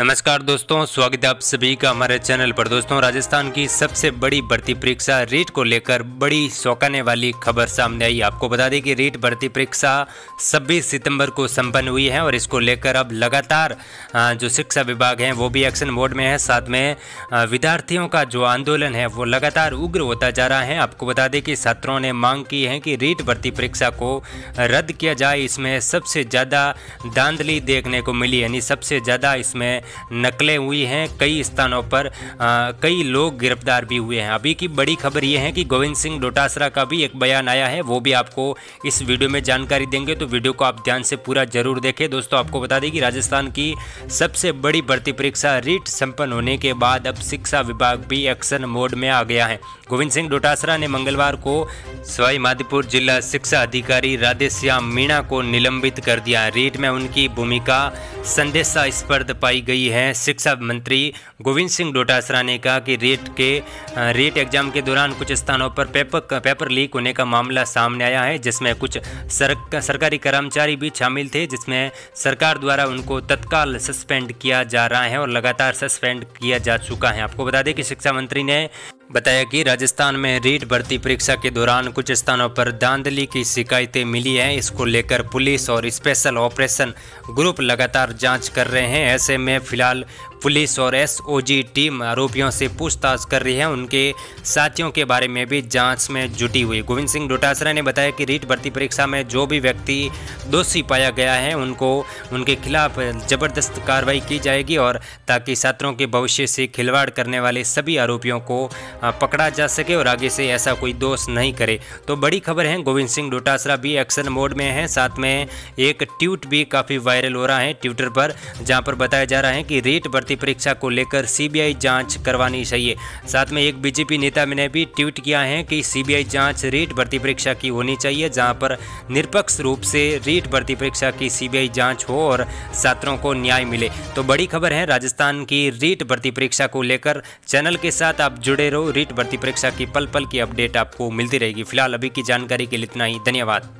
नमस्कार दोस्तों, स्वागत है आप सभी का हमारे चैनल पर। दोस्तों, राजस्थान की सबसे बड़ी भर्ती परीक्षा रीट को लेकर बड़ी चौंकाने वाली खबर सामने आई। आपको बता दें कि रीट भर्ती परीक्षा 26 सितंबर को संपन्न हुई है और इसको लेकर अब लगातार जो शिक्षा विभाग है वो भी एक्शन मोड में है। साथ में विद्यार्थियों का जो आंदोलन है वो लगातार उग्र होता जा रहा है। आपको बता दें कि छात्रों ने मांग की है कि रीट भर्ती परीक्षा को रद्द किया जाए। इसमें सबसे ज़्यादा धांधली देखने को मिली, यानी सबसे ज़्यादा इसमें नकलें हुई हैं। कई स्थानों पर कई लोग गिरफ्तार भी हुए हैं। अभी की बड़ी खबर यह है कि गोविंद सिंह डोटासरा का भी एक बयान आया है, वो भी आपको इस वीडियो में जानकारी देंगे, तो वीडियो को आप ध्यान से पूरा जरूर देखें। दोस्तों, आपको बता दें कि राजस्थान की सबसे बड़ी भर्ती परीक्षा रीट संपन्न होने के बाद अब शिक्षा विभाग भी एक्शन मोड में आ गया है। गोविंद सिंह डोटासरा ने मंगलवार को सवाई माधोपुर जिला शिक्षा अधिकारी राधे श्याम मीणा को निलंबित कर दिया। रीट में उनकी भूमिका संदेशास्पद पाई गई है। शिक्षा मंत्री गोविंद सिंह डोटासरा ने कहा कि रीट एग्जाम के दौरान कुछ स्थानों पर पेपर लीक होने का मामला सामने आया है, जिसमें कुछ सरकारी कर्मचारी भी शामिल थे, जिसमें सरकार द्वारा उनको तत्काल सस्पेंड किया जा रहा है और लगातार सस्पेंड किया जा चुका है। आपको बता दें कि शिक्षा मंत्री ने बताया कि राजस्थान में रीट भर्ती परीक्षा के दौरान कुछ स्थानों पर धांधली की शिकायतें मिली हैं। इसको लेकर पुलिस और स्पेशल ऑपरेशन ग्रुप लगातार जांच कर रहे हैं। ऐसे में फिलहाल पुलिस और एसओजी टीम आरोपियों से पूछताछ कर रही है, उनके साथियों के बारे में भी जांच में जुटी हुई। गोविंद सिंह डोटासरा ने बताया कि रीट भर्ती परीक्षा में जो भी व्यक्ति दोषी पाया गया है उनके खिलाफ जबरदस्त कार्रवाई की जाएगी, और ताकि छात्रों के भविष्य से खिलवाड़ करने वाले सभी आरोपियों को पकड़ा जा सके और आगे से ऐसा कोई दोष नहीं करे। तो बड़ी खबर है, गोविंद सिंह डोटासरा भी एक्शन मोड में है। साथ में एक ट्वीट भी काफ़ी वायरल हो रहा है ट्विटर पर, जहाँ पर बताया जा रहा है कि रीट भर्ती परीक्षा को लेकर सीबीआई जांच करवानी चाहिए। साथ में एक बीजेपी नेता ने भी ट्वीट किया है कि सीबीआई जांच रीट भर्ती परीक्षा की होनी चाहिए, जहां पर निरपक्ष रूप से रीट भर्ती परीक्षा की सीबीआई जांच हो और छात्रों को न्याय मिले। तो बड़ी खबर है राजस्थान की रीट भर्ती परीक्षा को लेकर। चैनल के साथ आप जुड़े रहो, रीट भर्ती परीक्षा की पल पल की अपडेट आपको मिलती रहेगी। फिलहाल अभी की जानकारी के लिए इतना ही, धन्यवाद।